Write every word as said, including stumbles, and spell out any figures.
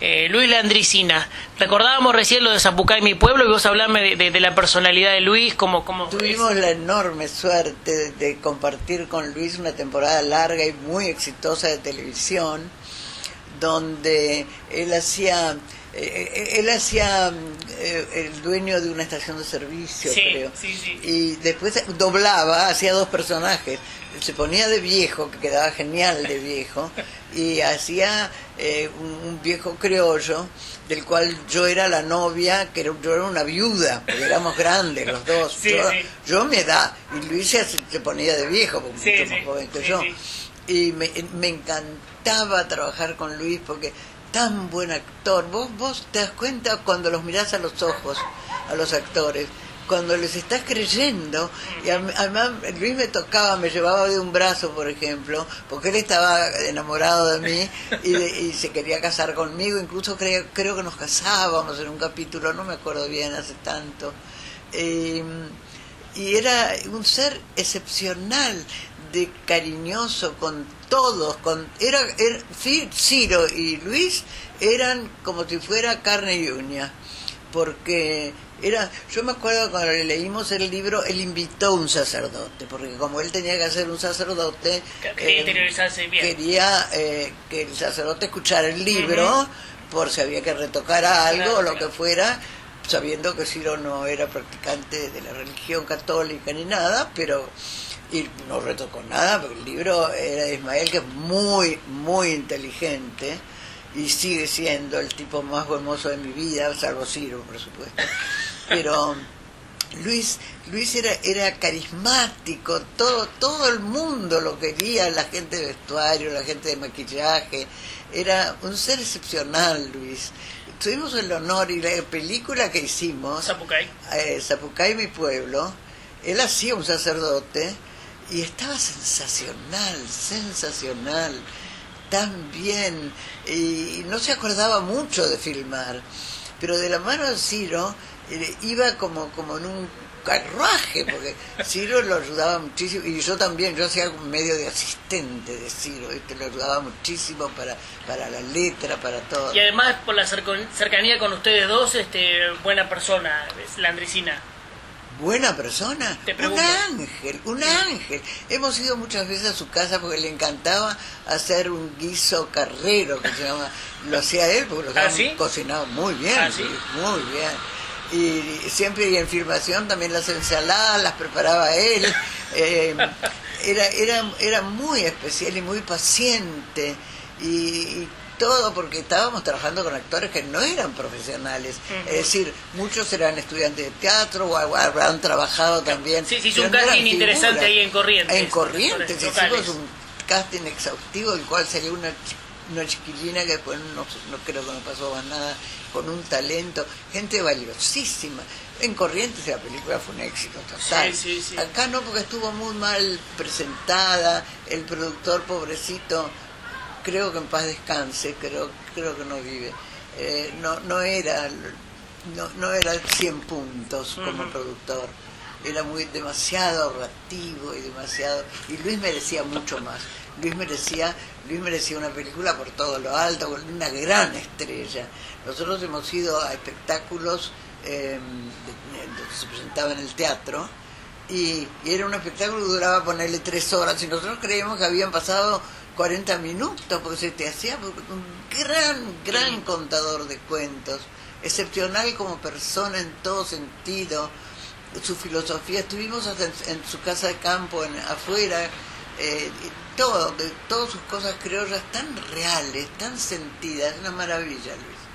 Eh, Luis Landriscina, recordábamos recién lo de Sapucay, mi pueblo, y vos hablame de, de, de la personalidad de Luis, como... como Tuvimos es. la enorme suerte de compartir con Luis una temporada larga y muy exitosa de televisión, donde él hacía... Él hacía el dueño de una estación de servicio, sí, creo, sí, sí. Y después doblaba, hacía dos personajes, se ponía de viejo, que quedaba genial de viejo, y hacía eh, un viejo criollo, del cual yo era la novia, que era, yo era una viuda, porque éramos grandes los dos, sí, yo, sí. yo me da, y Luis se, se ponía de viejo, porque sí, mucho más sí, joven que sí, yo, sí. y me, me encantaba trabajar con Luis, porque... tan buen actor, vos vos te das cuenta cuando los mirás a los ojos a los actores, cuando les estás creyendo. Y además Luis me tocaba, me llevaba de un brazo, por ejemplo, porque él estaba enamorado de mí y, de, y se quería casar conmigo, incluso creo, creo que nos casábamos en un capítulo, no me acuerdo bien, hace tanto, eh, y era un ser excepcional, de cariñoso con todos, con era, era sí, Ciro y Luis eran como si fuera carne y uña, porque era, yo me acuerdo cuando le leímos el libro, él invitó a un sacerdote, porque como él tenía que hacer un sacerdote, quería, eh, bien. quería eh, que el sacerdote escuchara el libro, uh-huh. por si había que retocar algo, claro, o lo claro. que fuera, sabiendo que Ciro no era practicante de la religión católica ni nada, pero... y no retocó nada, porque el libro era de Ismael, que es muy, muy inteligente, y sigue siendo el tipo más buen mozo de mi vida, salvo Ciro, por supuesto. Pero Luis Luis era era carismático, todo todo el mundo lo quería, la gente de vestuario, la gente de maquillaje, era un ser excepcional, Luis. Tuvimos el honor, y la película que hicimos, Sapucay, eh, Sapucay, mi pueblo, él hacía un sacerdote, y estaba sensacional, sensacional, tan bien, y no se acordaba mucho de filmar, pero de la mano de Ciro eh, iba como, como en un carruaje, porque Ciro lo ayudaba muchísimo, y yo también, yo hacía un medio de asistente de Ciro, ¿viste? Lo ayudaba muchísimo para, para la letra, para todo. Y además, por la cercanía con ustedes dos, este, buena persona, Landriscina. Buena persona, un ángel, un ángel. Hemos ido muchas veces a su casa porque le encantaba hacer un guiso carrero, que se llama, lo hacía él, porque lo ¿Ah, sí? cocinaba muy bien, ¿Ah, sí? muy bien. Y siempre, y en filmación también, las ensaladas las preparaba él. Eh, era, era, era muy especial y muy paciente, y, y todo, porque estábamos trabajando con actores que no eran profesionales, uh-huh. es decir, muchos eran estudiantes de teatro o habrán trabajado también. Sí, se hizo un casting interesante ahí en Corrientes. En Corrientes hicimos un casting exhaustivo, el cual salió una, una chiquilina que después no, no creo que no pasó más nada, con un talento, gente valiosísima. En Corrientes la película fue un éxito total. Sí, sí, sí. Acá no, porque estuvo muy mal presentada, el productor pobrecito, creo que en paz descanse, creo creo que no vive, eh, no no era no, no era cien puntos como uh-huh. productor, era muy demasiado reactivo y demasiado, y Luis merecía mucho más. Luis merecía Luis merecía una película por todo lo alto, con una gran estrella. Nosotros hemos ido a espectáculos eh, que se presentaban en el teatro, y, y era un espectáculo que duraba, ponerle tres horas, y nosotros creíamos que habían pasado cuarenta minutos, porque se te hacía un gran, gran contador de cuentos, excepcional como persona en todo sentido, su filosofía. Estuvimos hasta en, en su casa de campo, en, afuera, eh, todo, de, todas sus cosas criollas tan reales, tan sentidas, una maravilla, Luis.